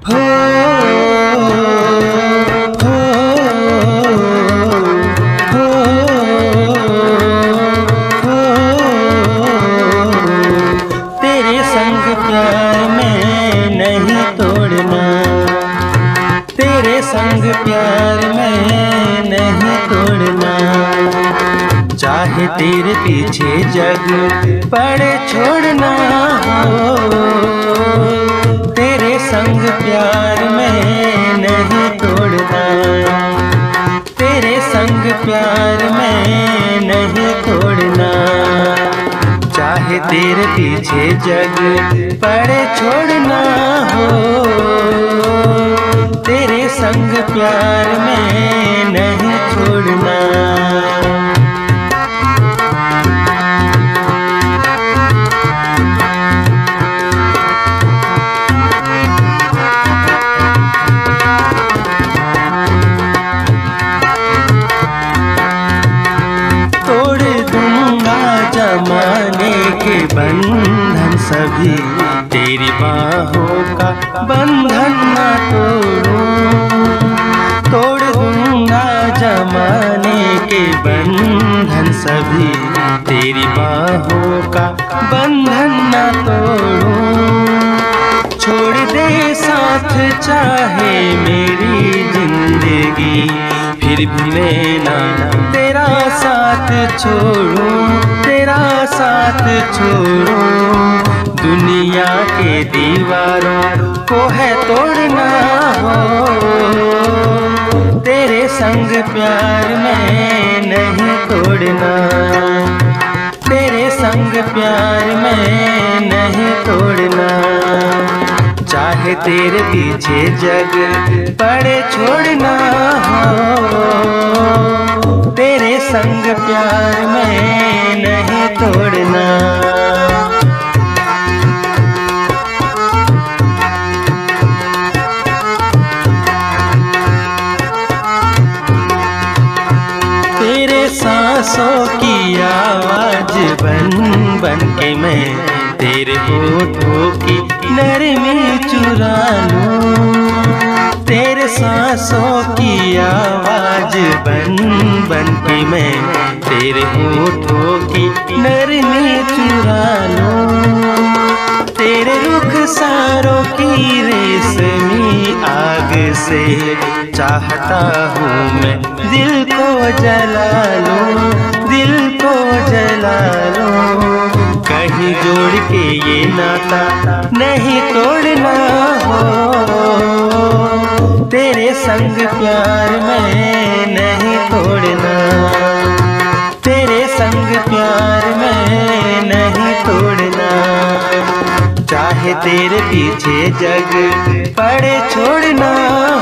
तेरे संग प्यार में नहीं तोड़ना, तेरे संग प्यार में नहीं तोड़ना। चाहे तेरे पीछे जग पड़े छोड़ना हो, तेरे संग प्यार में नहीं तोड़ना, तेरे संग प्यार में नहीं तोड़ना। चाहे तेरे पीछे जग पड़े छोड़ना हो, तेरे संग प्यार में नहीं छोड़ना। जमाने के बंधन सभी, तेरी बाहों का बंधन ना तोड़ूं। तोड़ दूंगा जमाने के बंधन सभी, तेरी बाहों का बंधन ना तोड़ूं। छोड़ दे साथ चाहे मेरी जिंदगी, फिर भी मैं ना तेरा साथ छोड़ूं, तेरा साथ छोड़ूं। दुनिया के दीवारों को है तोड़ना हो, तेरे संग प्यार में नहीं तोड़ना, तेरे संग प्यार में नहीं तोड़ना। चाहे तेरे पीछे जग पड़े छोड़ना हो, तेरे संग प्यार में नहीं तोड़ना। तेरे सांसों की आवाज बन बन के मैं तेरे होठों की नरमी चुरा लूं, तेरे सांसों की आवाज बन बन के मैं तेरे होठों की नरमी चुरा लूं। तेरे रुखसारों की रेशमी आग से चाहता हूँ मैं दिल को जला लूं, दिल को जला लूं। कहीं जोड़ के ये नाता नहीं तोड़ना हो, तेरे संग प्यार में नहीं तोड़ना, तेरे संग प्यार में नहीं तोड़ना। चाहे तेरे पीछे जग पड़े छोड़ना।